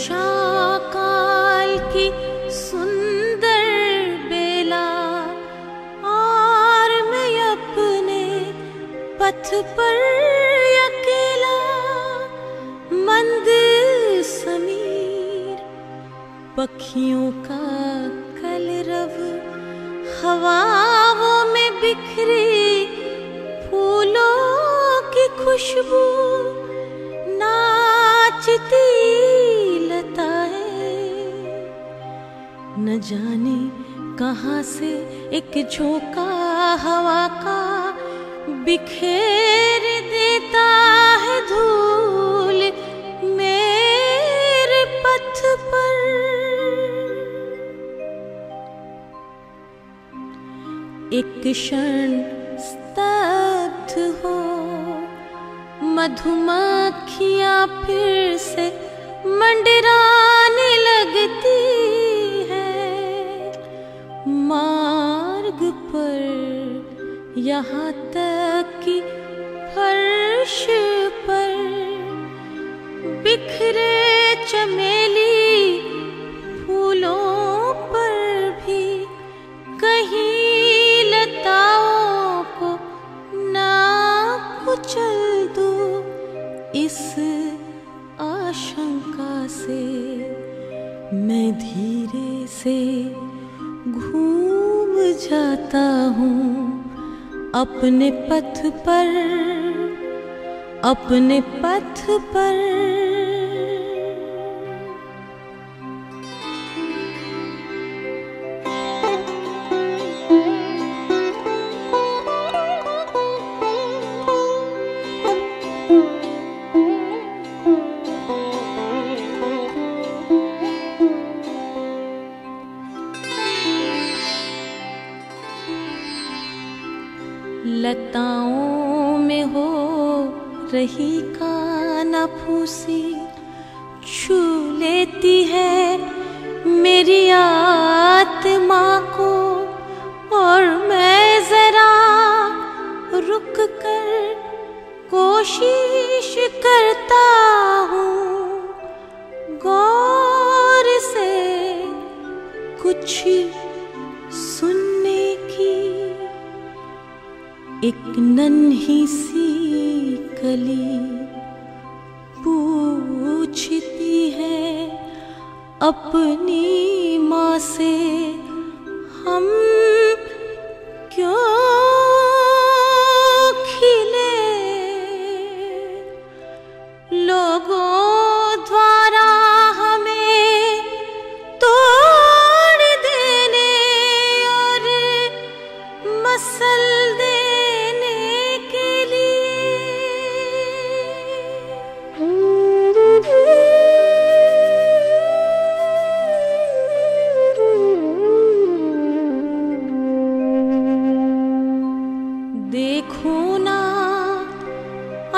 उषा काल की सुंदर बेला और मैं अपने पथ पर अकेला, मंद समीर पक्षियों का कलरव, हवाओं में बिखरी फूलों की खुशबू, नाचती लता है। न जाने कहां से एक झोंका हवा का बिखेर देता है धूल मेरे पथ पर। एक क्षण स्तब्ध हो, मधुमक्खियां फिर से मंडराने लगती है। मार्ग पर यहाँ तक कि फर्श पर बिखरे चमेली फूलों पर भी कहीं लताओं को ना कुचल दो, इस आशंका से मैं धीरे से घूम जाता हूँ अपने पथ पर, अपने पथ पर। लताओं में हो रही काना फूसी, छू लेती है मेरी आत्मा को, और मैं जरा रुक कर कोशिश करता हूँ गौर से कुछ सुनने की। एक नन्ही सी कली पूछती है अपनी माँ से, हम क्यों खिले लोगों द्वारा हमें तोड़ देने और मसल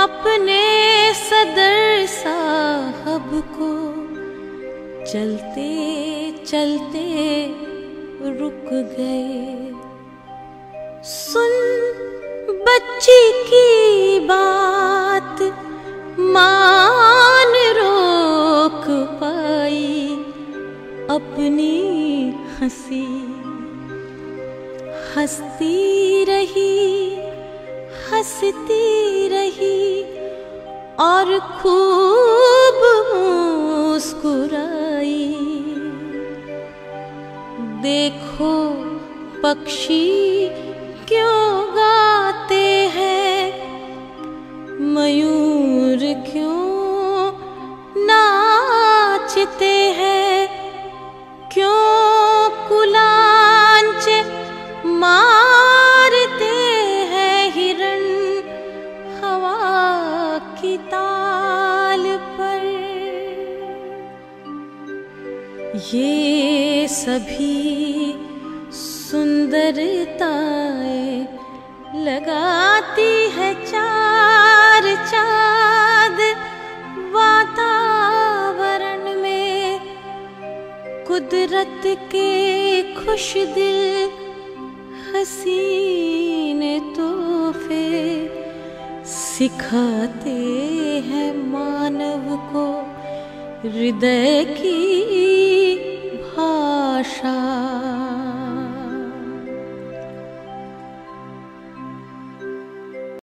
अपने सदर साहब को चलते चलते रुक गए। सुन बच्ची की बात मान रोक पाई अपनी हंसी, हंसती रही हंसती रही और खूब मुस्कुराई। देखो पक्षी क्यों गाते हैं, मयूर क्यों नाचते हैं, क्यों कुलांच मारते हैं हिरण की ताल पर। ये सभी सुंदरताएं लगाती है चार चाँद वातावरण में, कुदरत के खुश दिल हसीन तोहफे सिखाते हैं मानव को हृदय की भाषा।